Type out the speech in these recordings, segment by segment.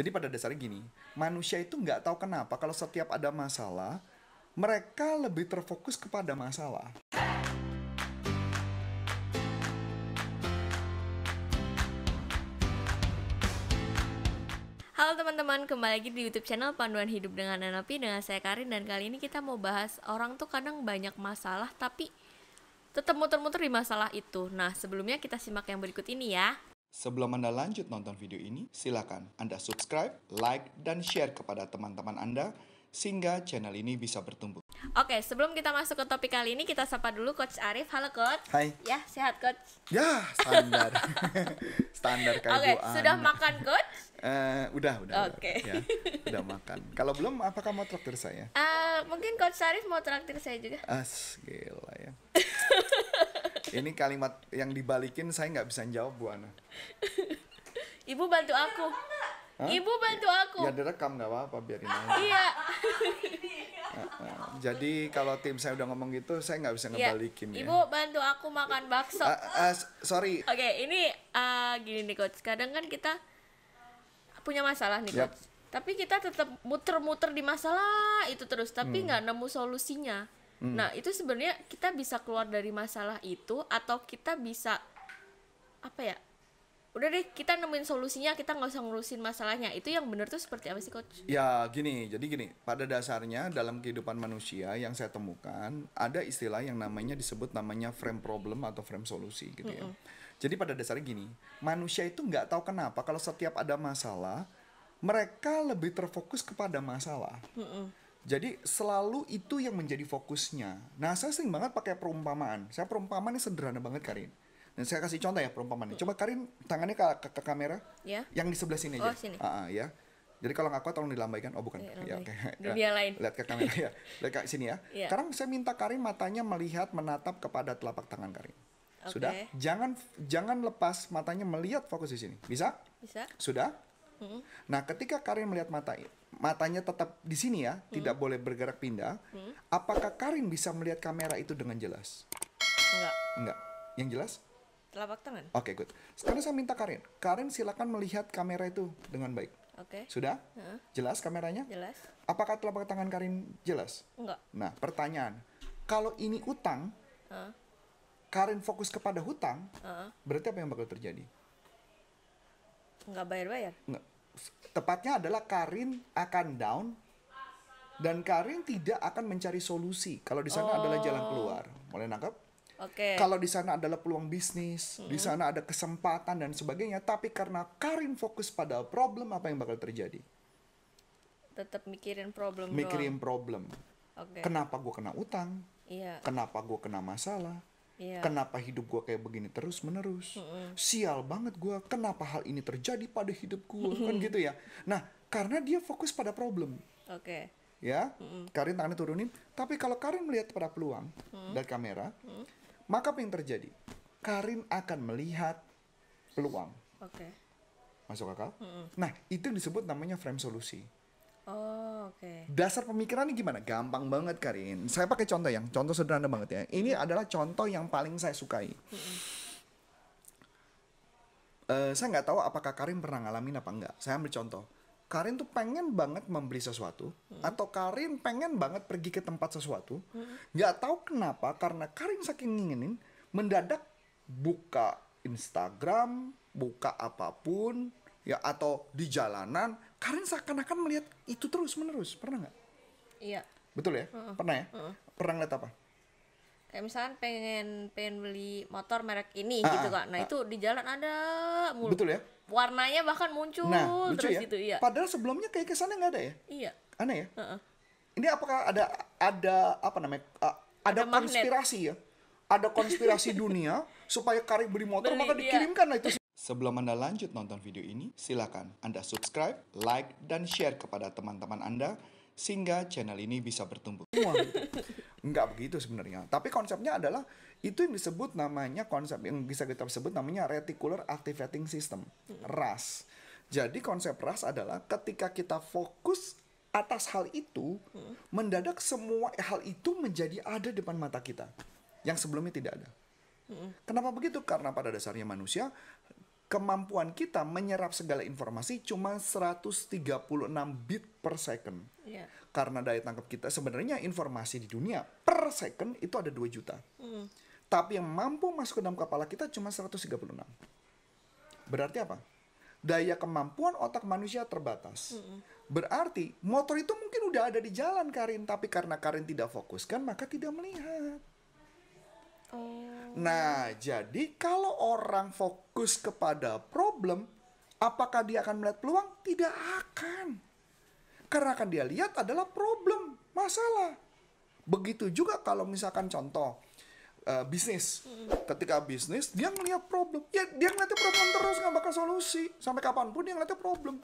Jadi pada dasarnya gini, manusia itu nggak tahu kenapa kalau setiap ada masalah, mereka lebih terfokus kepada masalah. Halo teman-teman, kembali lagi di YouTube channel Panduan Hidup dengan NLP dengan saya Karin, dan kali ini kita mau bahas orang tuh kadang banyak masalah tapi tetap muter-muter di masalah itu. Nah, sebelumnya kita simak yang berikut ini ya. Sebelum Anda lanjut nonton video ini, silakan Anda subscribe, like, dan share kepada teman-teman Anda sehingga channel ini bisa bertumbuh. Oke, sebelum kita masuk ke topik kali ini, kita sapa dulu Coach Arif. Halo Coach. Hai. Ya, sehat Coach? Ya, standar. Standar kayak gue. Oke, sudah makan Coach? Udah. Oke. Ya, udah makan. Kalau belum, apakah mau traktir saya? Mungkin Coach Arif mau traktir saya juga. Gila ya. Ini kalimat yang dibalikin saya nggak bisa jawab, Bu Ana. Ibu bantu aku. Hah? Ibu bantu aku. Ya direkam nggak apa-apa, biarin aja. Iya. Jadi kalau tim saya udah ngomong gitu, saya nggak bisa ngebalikin. Ibu bantu aku makan bakso. Sorry. Oke, ini gini nih Coach. Kadang kan kita punya masalah nih Coach, tapi kita tetap muter-muter di masalah itu terus, tapi nggak nemu solusinya. Nah, itu sebenarnya kita bisa keluar dari masalah itu, atau kita bisa apa ya, udah deh kita nemuin solusinya, kita nggak usah ngurusin masalahnya. Itu yang bener tuh seperti apa sih Coach? Ya gini, jadi gini, pada dasarnya dalam kehidupan manusia yang saya temukan ada istilah yang disebut frame problem atau frame solusi gitu ya. Jadi pada dasarnya gini, manusia itu nggak tahu kenapa kalau setiap ada masalah, mereka lebih terfokus kepada masalah. Jadi selalu itu yang menjadi fokusnya. Nah, saya sering banget pakai perumpamaan. Saya perumpamaannya sederhana banget, Karin. Dan saya kasih contoh ya perumpamaannya. Coba Karin tangannya ke kamera, yang di sebelah sini aja. Sini. Ya. Jadi kalau nggak kuat tolong dilambaikan. Oh bukan. Ya, oke. Dunia lain. Lihat ke kamera ya. Lihat ke sini ya. Sekarang saya minta Karin matanya menatap kepada telapak tangan Karin. Sudah, jangan lepas matanya, melihat fokus di sini. Bisa? Bisa. Sudah? Nah, ketika Karin melihat matanya tetap di sini ya, tidak boleh bergerak pindah. Apakah Karin bisa melihat kamera itu dengan jelas? Enggak. Enggak. Yang jelas? Telapak tangan. Oke, good. Sekarang saya minta Karin. Karin silakan melihat kamera itu dengan baik. Oke. Sudah? Jelas kameranya? Jelas. Apakah telapak tangan Karin jelas? Enggak. Nah, pertanyaan. Kalau ini utang, Karin fokus kepada hutang, berarti apa yang bakal terjadi? Nggak bayar-bayar? Tepatnya adalah Karin akan down, dan Karin tidak akan mencari solusi. Kalau di sana adalah jalan keluar. Mulai nangkep? Oke. Kalau di sana adalah peluang bisnis, di sana ada kesempatan dan sebagainya, tapi karena Karin fokus pada problem, apa yang bakal terjadi? Tetap mikirin problem. Mikirin problem. Okay. Kenapa gue kena utang? Iya. Kenapa gue kena masalah? Kenapa hidup gue kayak begini terus-menerus? Sial banget gue, kenapa hal ini terjadi pada hidup gue? Kan gitu ya. Nah, karena dia fokus pada problem. Oke. Ya, Karin tangannya turunin. Tapi kalau Karin melihat pada peluang dan kamera, maka apa yang terjadi? Karin akan melihat peluang. Oke. Masuk akal? Nah, itu disebut namanya frame solusi. Oke. Dasar pemikirannya gimana? Gampang banget, Karin. Saya pakai contoh sederhana banget ya. Ini adalah contoh yang paling saya sukai. Saya nggak tahu apakah Karin pernah ngalamin apa enggak. Saya ambil contoh. Karin tuh pengen banget membeli sesuatu, atau Karin pengen banget pergi ke tempat sesuatu. Nggak tahu kenapa, karena Karin saking nginginin, mendadak buka Instagram, buka apapun, ya, atau di jalanan, Karin seakan-akan melihat itu terus-menerus. Pernah nggak? Iya. Betul ya? Pernah ya? Pernah ngeliat apa? Kayak misalkan pengen beli motor merek ini gitu kan. Nah, itu di jalan ada mulu. Betul ya? Warnanya bahkan muncul. Nah, lucu terus ya? Gitu, iya. Padahal sebelumnya kayak kesannya nggak ada ya? Iya. Aneh ya? Ini apakah ada apa namanya? Ada konspirasi ya? Ada konspirasi dunia supaya Karin beli motor, maka dikirimkan lah itu. Sebelum Anda lanjut nonton video ini, silakan Anda subscribe, like, dan share kepada teman-teman Anda sehingga channel ini bisa bertumbuh. Enggak begitu sebenarnya. Tapi konsepnya adalah itu yang disebut namanya konsep yang bisa kita sebut namanya Reticular Activating System, RAS. Jadi konsep RAS adalah ketika kita fokus atas hal itu, mendadak semua hal itu menjadi ada depan mata kita yang sebelumnya tidak ada. Kenapa begitu? Karena pada dasarnya manusia kemampuan kita menyerap segala informasi cuma 136 bit per second. Yeah. Karena daya tangkap kita, sebenarnya informasi di dunia per second itu ada 2 juta. Mm. Tapi yang mampu masuk ke dalam kepala kita cuma 136. Berarti apa? Daya kemampuan otak manusia terbatas. Berarti motor itu mungkin udah ada di jalan, Karin. Tapi karena Karin tidak fokuskan, maka tidak melihat. Nah, jadi kalau orang fokus kepada problem, apakah dia akan melihat peluang? Tidak akan. Karena akan dia lihat adalah problem, masalah. Begitu juga kalau misalkan contoh bisnis. Ketika bisnis, dia melihat problem. Ya, dia ngeliatnya problem terus, nggak bakal solusi. Sampai kapanpun dia ngeliatnya problem.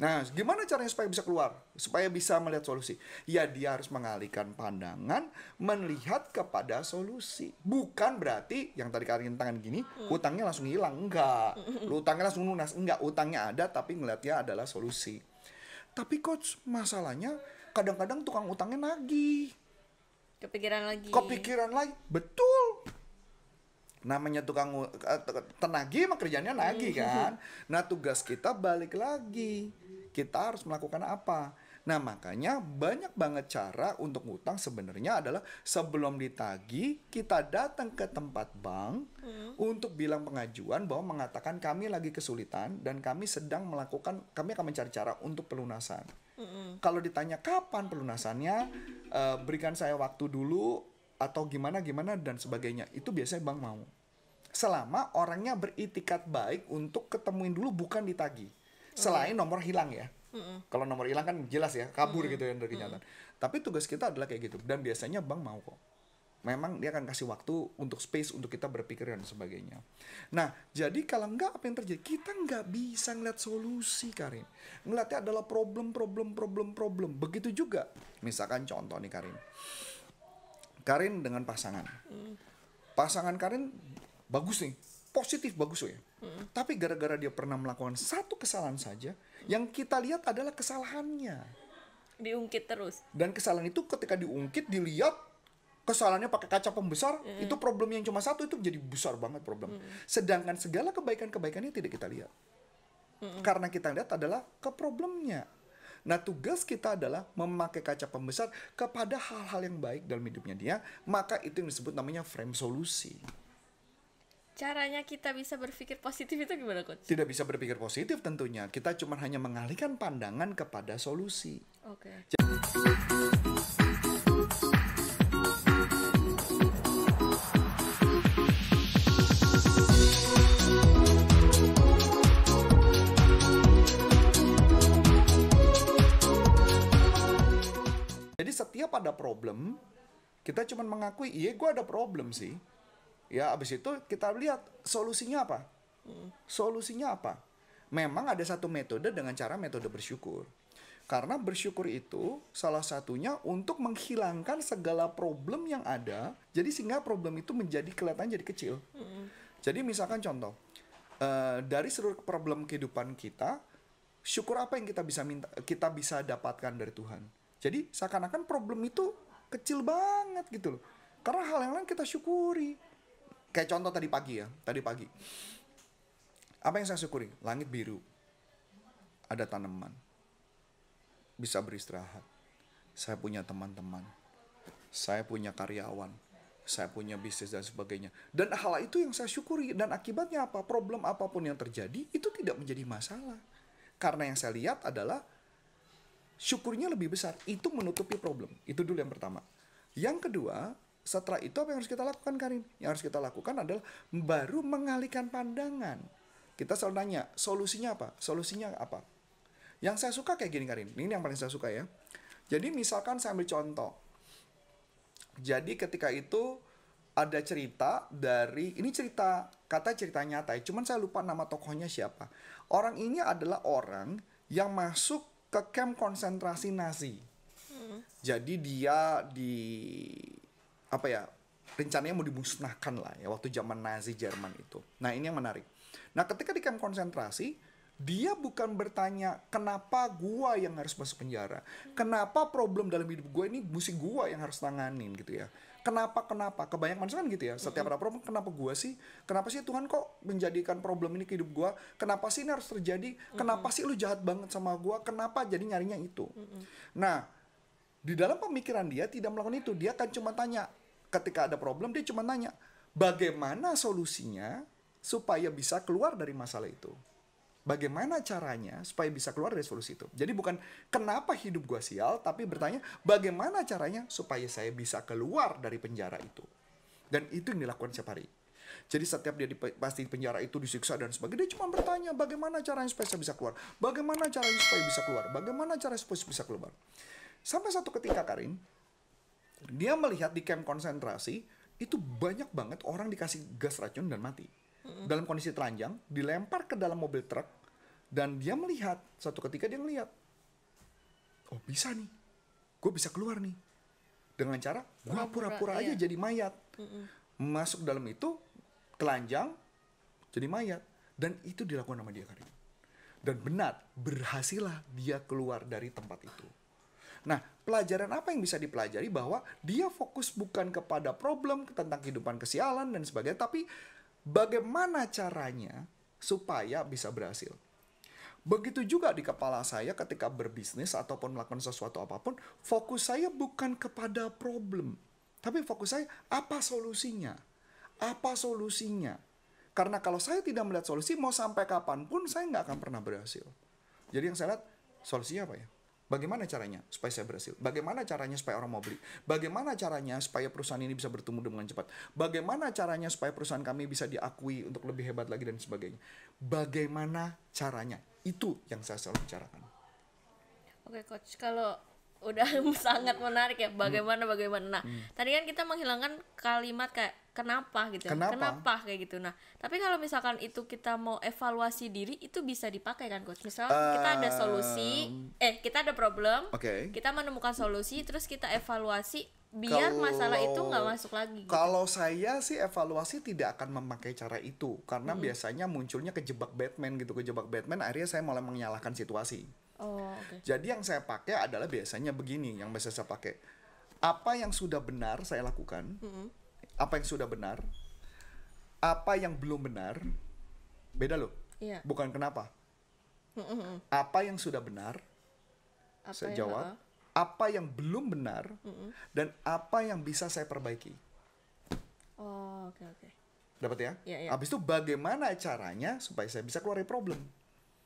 Nah, gimana caranya supaya bisa keluar? Supaya bisa melihat solusi? Ya, dia harus mengalihkan pandangan, melihat kepada solusi. Bukan berarti yang tadi Karin tangan gini, utangnya langsung hilang. Enggak. Lu utangnya langsung lunas. Enggak, utangnya ada tapi ngelihatnya adalah solusi. Tapi coach, masalahnya kadang-kadang tukang utangnya nagih. Kepikiran lagi. Kepikiran lagi. Betul. Namanya tukang tenagi emang kerjanya lagi kan. Nah, tugas kita balik lagi, kita harus melakukan apa. Nah, makanya banyak banget cara untuk ngutang sebenarnya adalah sebelum ditagih kita datang ke tempat bank untuk bilang pengajuan bahwa mengatakan kami lagi kesulitan dan kami sedang melakukan, kami akan mencari cara untuk pelunasan. Kalau ditanya kapan pelunasannya, berikan saya waktu dulu atau gimana-gimana dan sebagainya, itu biasanya bank mau. Selama orangnya beritikat baik untuk ketemuin dulu, bukan ditagih. Selain nomor hilang ya. Kalau nomor hilang kan jelas ya, kabur gitu ya dari kenyataan. Tapi tugas kita adalah kayak gitu. Dan biasanya bank mau kok. Memang dia akan kasih waktu untuk space untuk kita berpikir dan sebagainya. Nah, jadi kalau enggak, apa yang terjadi? Kita enggak bisa ngeliat solusi, Karin. Ngeliatnya adalah problem. Begitu juga. Misalkan contoh nih, Karin dengan pasangan. Pasangan Karin bagus nih, positif bagus ya. Tapi gara-gara dia pernah melakukan satu kesalahan saja, yang kita lihat adalah kesalahannya. Diungkit terus. Dan kesalahan itu ketika diungkit, dilihat kesalahannya pakai kaca pembesar, itu problem yang cuma satu itu jadi besar banget problem. Sedangkan segala kebaikan-kebaikannya tidak kita lihat. Karena kita lihat adalah ke problemnya. Nah, tugas kita adalah memakai kaca pembesar kepada hal-hal yang baik dalam hidupnya dia, maka itu yang disebut namanya frame solusi. Caranya kita bisa berpikir positif itu gimana, Coach? Tidak bisa berpikir positif tentunya, kita cuma hanya mengalihkan pandangan kepada solusi. Oke. Jadi setiap ada problem, kita cuma mengakui, iya gue ada problem sih. Ya abis itu kita lihat solusinya apa. Solusinya apa? Memang ada satu metode dengan cara metode bersyukur. Karena bersyukur itu salah satunya untuk menghilangkan segala problem yang ada. Jadi sehingga problem itu menjadi kelihatan jadi kecil. Jadi misalkan contoh, dari seluruh problem kehidupan kita, syukur apa yang kita bisa dapatkan dari Tuhan. Jadi seakan-akan problem itu kecil banget gitu loh. Karena hal yang lain kita syukuri. Kayak contoh tadi pagi ya, Apa yang saya syukuri? Langit biru. Ada tanaman. Bisa beristirahat. Saya punya teman-teman. Saya punya karyawan. Saya punya bisnis dan sebagainya. Dan hal itu yang saya syukuri. Dan akibatnya apa? Problem apapun yang terjadi itu tidak menjadi masalah. Karena yang saya lihat adalah syukurnya lebih besar, itu menutupi problem. Itu dulu yang pertama. Yang kedua, setelah itu apa yang harus kita lakukan, Karin? Yang harus kita lakukan adalah baru mengalihkan pandangan. Kita selalu nanya, solusinya apa? Solusinya apa? Yang saya suka kayak gini, Karin. Ini yang paling saya suka ya. Jadi misalkan saya ambil contoh. Jadi ketika itu ada cerita dari, ini cerita, kata cerita nyata. Cuman saya lupa nama tokohnya siapa. Orang ini adalah orang yang masuk ke kamp konsentrasi Nazi. Jadi dia rencananya mau dimusnahkan lah ya waktu zaman Nazi Jerman itu. Nah, ini yang menarik. Nah, ketika di kamp konsentrasi, dia bukan bertanya kenapa gua yang harus masuk penjara, kenapa problem dalam hidup gua ini mesti gua yang harus tanganin gitu ya. kenapa. Kebanyakan manusia kan gitu ya. Setiap ada problem, kenapa gua sih? Kenapa sih Tuhan kok menjadikan problem ini ke hidup gua? Kenapa sih ini harus terjadi? Kenapa sih lu jahat banget sama gua? Kenapa? Jadi nyarinya itu. Nah, di dalam pemikiran dia tidak melakukan itu. Dia akan cuma tanya. Ketika ada problem, dia cuma tanya, bagaimana solusinya supaya bisa keluar dari masalah itu? Bagaimana caranya supaya bisa keluar dari solusi itu? Jadi bukan kenapa hidup gua sial, tapi bertanya bagaimana caranya supaya saya bisa keluar dari penjara itu. Dan itu yang dilakukan setiap hari. Jadi setiap dia pasti penjara itu disiksa dan sebagainya, dia cuma bertanya bagaimana caranya supaya saya bisa keluar? Bagaimana caranya supaya bisa keluar? Bagaimana caranya supaya bisa keluar? Sampai satu ketika Karin, dia melihat di kamp konsentrasi itu banyak banget orang dikasih gas racun dan mati. Dalam kondisi telanjang, dilempar ke dalam mobil truk, dan dia melihat, satu ketika dia melihat, oh bisa nih, gue bisa keluar nih, dengan cara gue pura-pura aja jadi mayat, masuk dalam itu, telanjang, jadi mayat, dan itu dilakukan sama dia Karin. Dan benar, berhasillah dia keluar dari tempat itu. Nah, pelajaran apa yang bisa dipelajari bahwa dia fokus bukan kepada problem tentang kehidupan kesialan dan sebagainya, tapi bagaimana caranya supaya bisa berhasil. Begitu juga di kepala saya ketika berbisnis ataupun melakukan sesuatu apapun, fokus saya bukan kepada problem, tapi fokus saya apa solusinya. Apa solusinya? Karena kalau saya tidak melihat solusi, mau sampai kapanpun saya nggak akan pernah berhasil. Jadi yang saya lihat, solusinya apa ya? Bagaimana caranya supaya saya berhasil? Bagaimana caranya supaya orang mau beli? Bagaimana caranya supaya perusahaan ini bisa bertumbuh dengan cepat? Bagaimana caranya supaya perusahaan kami bisa diakui untuk lebih hebat lagi dan sebagainya? Bagaimana caranya? Itu yang saya selalu bicarakan. Oke Coach, kalau udah sangat menarik ya, bagaimana. Nah, tadi kan kita menghilangkan kalimat kayak kenapa gitu. Kenapa kayak gitu. Nah, tapi kalau misalkan itu kita mau evaluasi diri, itu bisa dipakai kan Coach? Misal kita ada solusi, kita ada problem, kita menemukan solusi, terus kita evaluasi biar masalah itu nggak masuk lagi. Gitu. Kalau saya sih evaluasi tidak akan memakai cara itu, karena biasanya munculnya kejebak Batman gitu, akhirnya saya mulai menyalahkan situasi. Jadi yang saya pakai adalah biasanya begini, yang biasa saya pakai. Apa yang sudah benar saya lakukan, apa yang sudah benar, apa yang belum benar, beda loh, bukan kenapa. Apa yang sudah benar, saya jawab, apa yang belum benar, dan apa yang bisa saya perbaiki. Oke. Dapat ya? Habis itu bagaimana caranya supaya saya bisa keluar dari problem.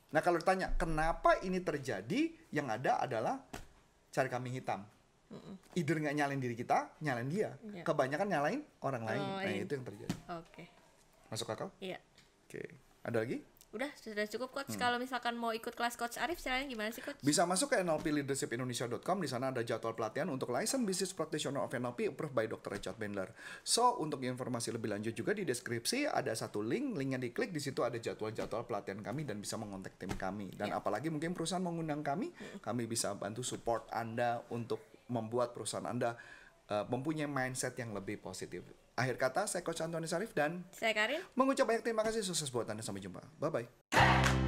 Nah kalau ditanya kenapa ini terjadi, yang ada adalah cari kambing hitam. Either nggak nyalain diri kita, nyalain dia. Kebanyakan nyalain orang lain. Nah itu yang terjadi. Masuk akal? Oke. Ada lagi? Udah, sudah cukup Coach. Kalau misalkan mau ikut kelas Coach Arif, caranya gimana sih Coach? Bisa masuk ke nlpleadershipindonesia.com. Di sana ada jadwal pelatihan untuk License Business Practitioner of NLP approved by Dr. Richard Bandler. So, untuk informasi lebih lanjut juga di deskripsi ada satu link, linknya diklik, di situ ada jadwal-jadwal pelatihan kami dan bisa mengontak tim kami. Dan apalagi mungkin perusahaan mengundang kami, kami bisa bantu support Anda untuk membuat perusahaan Anda mempunyai mindset yang lebih positif. Akhir kata, saya Coach Antonius Arif dan saya Karin. Mengucap banyak terima kasih, sukses buat Anda, sampai jumpa. Bye-bye.